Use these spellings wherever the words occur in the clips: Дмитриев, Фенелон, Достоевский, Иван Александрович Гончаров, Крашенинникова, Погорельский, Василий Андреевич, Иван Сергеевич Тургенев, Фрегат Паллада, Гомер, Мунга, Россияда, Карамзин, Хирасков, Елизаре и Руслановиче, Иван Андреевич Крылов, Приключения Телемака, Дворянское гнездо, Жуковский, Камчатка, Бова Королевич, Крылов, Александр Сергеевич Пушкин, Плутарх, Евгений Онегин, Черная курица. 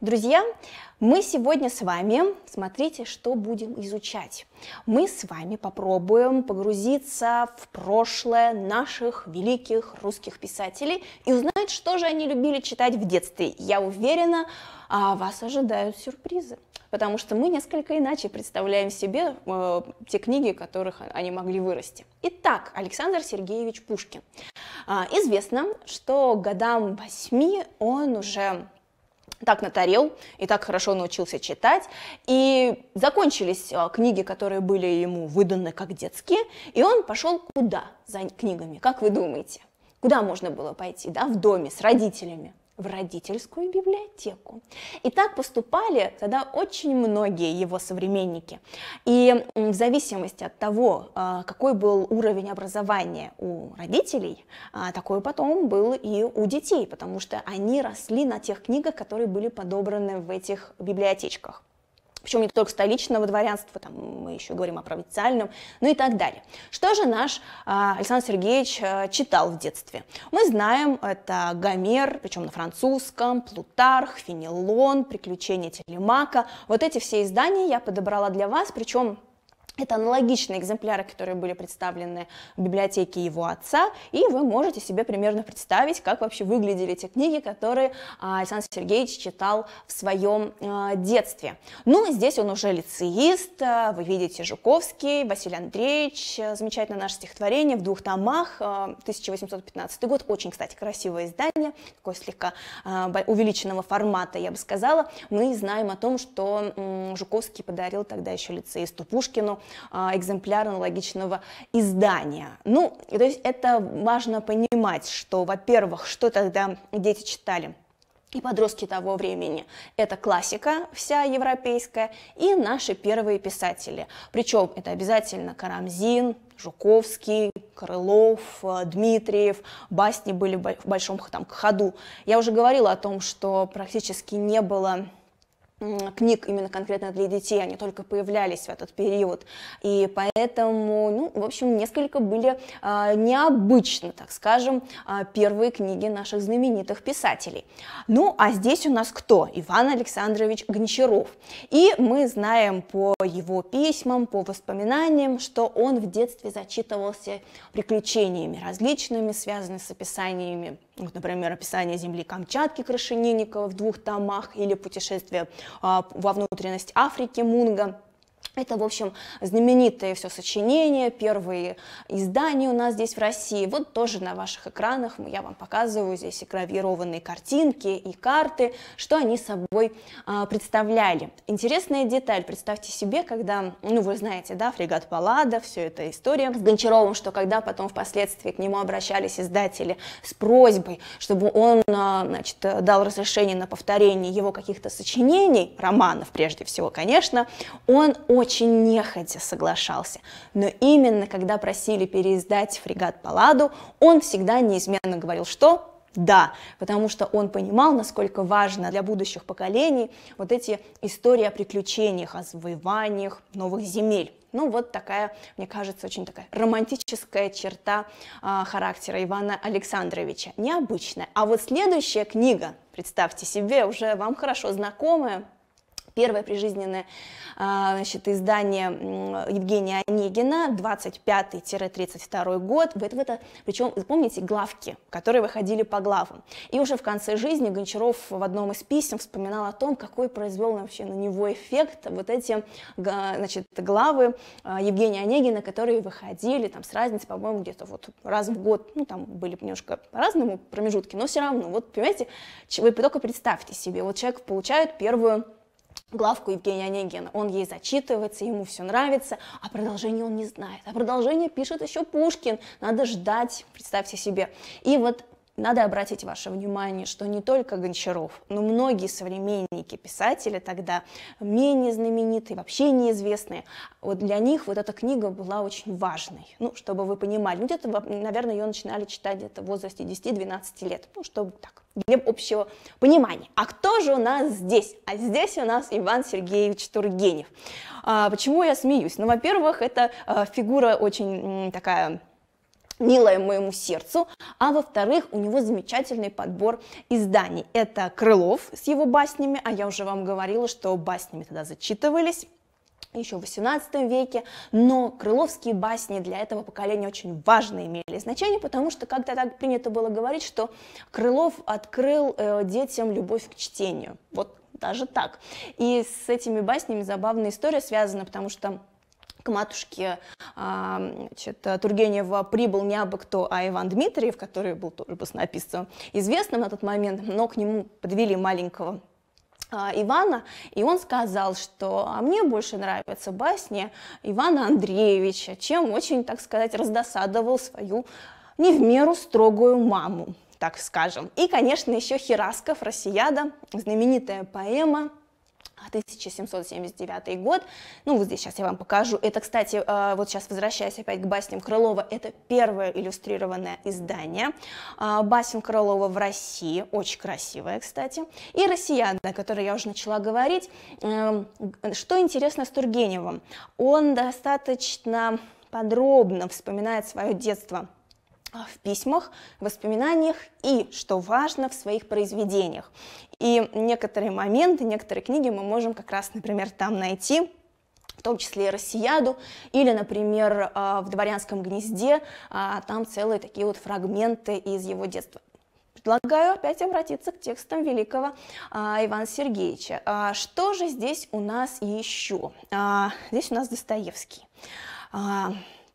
Друзья, мы сегодня с вами, смотрите, что будем изучать. Мы с вами попробуем погрузиться в прошлое наших великих русских писателей и узнать, что же они любили читать в детстве. Я уверена, вас ожидают сюрпризы, потому что мы несколько иначе представляем себе те книги, в которых они могли вырасти. Итак, Александр Сергеевич Пушкин. Известно, что годам 8 он уже так натарел и так хорошо научился читать, и закончились книги, которые были ему выданы как детские, и он пошел куда за книгами, как вы думаете? Куда можно было пойти, да, в доме с родителями? В родительскую библиотеку. И так поступали тогда очень многие его современники. И в зависимости от того, какой был уровень образования у родителей, такой потом был и у детей, потому что они росли на тех книгах, которые были подобраны в этих библиотечках. Причем не только столичного дворянства, там мы еще говорим о провинциальном, ну и так далее. Что же наш Александр Сергеевич читал в детстве? Мы знаем, это Гомер, причем на французском, Плутарх, Фенелон, Приключения Телемака. Вот эти все издания я подобрала для вас, причем это аналогичные экземпляры, которые были представлены в библиотеке его отца, и вы можете себе примерно представить, как вообще выглядели те книги, которые Александр Сергеевич читал в своем детстве. Ну, здесь он уже лицеист, вы видите Жуковский, Василий Андреевич, замечательное наше стихотворение в 2 томах, 1815 год, очень, кстати, красивое издание, такое слегка увеличенного формата, я бы сказала. Мы знаем о том, что Жуковский подарил тогда еще лицеисту Пушкину экземпляр аналогичного издания. Ну, то есть это важно понимать, что, во-первых, что тогда дети читали и подростки того времени. Это классика вся европейская и наши первые писатели. Причем это обязательно Карамзин, Жуковский, Крылов, Дмитриев, басни были в большом там ходу. Я уже говорила о том, что практически не было книг именно конкретно для детей, они только появлялись в этот период, и поэтому, ну, в общем, несколько были необычно, так скажем, первые книги наших знаменитых писателей. Ну, а здесь у нас кто? Иван Александрович Гончаров. И мы знаем по его письмам, по воспоминаниям, что он в детстве зачитывался приключениями различными, связанными с описаниями, вот, например, описание земли Камчатки Крашенинникова в 2 томах или путешествие во внутренность Африки Мунга. Это, в общем, знаменитое все сочинение, первые издания у нас здесь в России. Вот тоже на ваших экранах я вам показываю здесь и гравированные картинки, и карты, что они собой представляли. Интересная деталь, представьте себе, когда, ну, вы знаете, да, Фрегат Паллада, все эта история с Гончаровым, что когда потом впоследствии к нему обращались издатели с просьбой, чтобы он, значит, дал разрешение на повторение его каких-то сочинений, романов прежде всего, конечно, он очень нехотя соглашался, но именно когда просили переиздать Фрегат Палладу, он всегда неизменно говорил, что да, потому что он понимал, насколько важно для будущих поколений вот эти истории о приключениях, о завоеваниях новых земель. Ну вот такая, мне кажется, очень такая романтическая черта характера Ивана Александровича, необычная. А вот следующая книга, представьте себе, уже вам хорошо знакомая, первое прижизненное, значит, издание Евгения Онегина, 25-32 год. Это, причем, помните, главки, которые выходили по главам. И уже в конце жизни Гончаров в одном из писем вспоминал о том, какой произвел вообще на него эффект вот эти, значит, главы Евгения Онегина, которые выходили там с разницей, по-моему, где-то вот раз в год. Ну, там были немножко по-разному промежутки, но все равно. Вот, понимаете, вы только представьте себе, вот человек получает первую главку Евгения Онегина, он ей зачитывается, ему все нравится, а продолжение он не знает, а продолжение пишет еще Пушкин, надо ждать, представьте себе. И вот надо обратить ваше внимание, что не только Гончаров, но многие современники, писатели тогда, менее знаменитые, вообще неизвестные, вот для них вот эта книга была очень важной, ну, чтобы вы понимали, ну, где-то, наверное, ее начинали читать где-то в возрасте 10-12 лет, ну, чтобы так, для общего понимания. А кто же у нас здесь? А здесь у нас Иван Сергеевич Тургенев. Почему я смеюсь? Ну, во-первых, это фигура очень такая милое моему сердцу, а во-вторых, у него замечательный подбор изданий. Это Крылов с его баснями, а я уже вам говорила, что баснями тогда зачитывались еще в XVIII веке, но крыловские басни для этого поколения очень важно имели значение, потому что как-то так принято было говорить, что Крылов открыл детям любовь к чтению, вот даже так. И с этими баснями забавная история связана, потому что к матушке Тургенева прибыл не абы кто, а Иван Дмитриев, который был тоже баснописцем известным на тот момент, но к нему подвели маленького Ивана, и он сказал, что «а мне больше нравятся басни Ивана Андреевича», чем очень, так сказать, раздосадовал свою не в меру строгую маму, так скажем. И, конечно, еще Хирасков, «Россияда», знаменитая поэма, 1779 год, ну вот здесь сейчас я вам покажу, это, кстати, вот сейчас возвращаясь опять к басням Крылова, это первое иллюстрированное издание басен Крылова в России, очень красивое, кстати, и «Россияда», о которой я уже начала говорить. Что интересно с Тургеневым, он достаточно подробно вспоминает свое детство в письмах, воспоминаниях и, что важно, в своих произведениях. И некоторые моменты, некоторые книги мы можем как раз, например, там найти, в том числе и «Россияду», или, например, в «Дворянском гнезде», там целые такие вот фрагменты из его детства. Предлагаю опять обратиться к текстам великого Ивана Сергеевича. Что же здесь у нас еще? Здесь у нас Достоевский.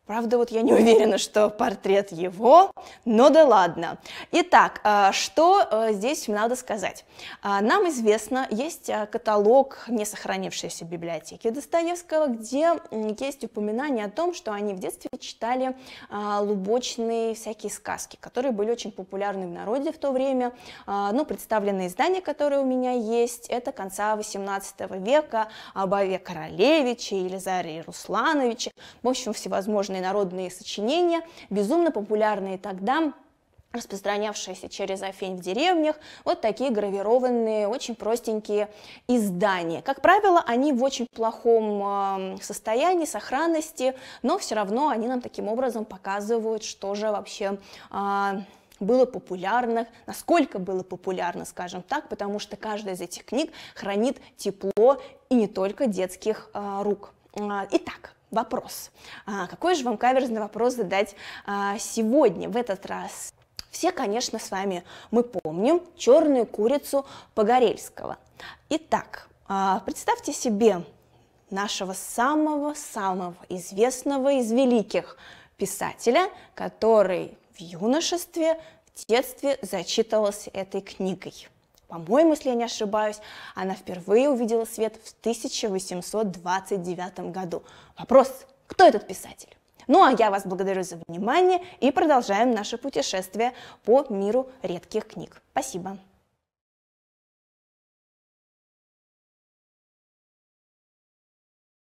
Правда, вот я не уверена, что портрет его, но да ладно. Итак, что здесь надо сказать? Нам известно, есть каталог не сохранившейся библиотеки Достоевского, где есть упоминание о том, что они в детстве читали лубочные всякие сказки, которые были очень популярны в народе в то время. Ну, представленные издания, которые у меня есть, это конца XVIII века, о Бове Королевиче, Елизаре и Руслановиче, в общем, всевозможные народные сочинения, безумно популярные тогда, распространявшиеся через Афень в деревнях, вот такие гравированные, очень простенькие издания. Как правило, они в очень плохом состоянии, сохранности, но все равно они нам таким образом показывают, что же вообще было популярно, насколько было популярно, скажем так, потому что каждая из этих книг хранит тепло и не только детских рук. Итак, вопрос. Какой же вам каверзный вопрос задать сегодня, в этот раз? Все, конечно, с вами мы помним «Черную курицу» Погорельского. Итак, представьте себе нашего самого-самого известного из великих писателя, который в юношестве, в детстве зачитывался этой книгой. По-моему, если я не ошибаюсь, она впервые увидела свет в 1829 году. Вопрос, кто этот писатель? Ну, а я вас благодарю за внимание и продолжаем наше путешествие по миру редких книг. Спасибо.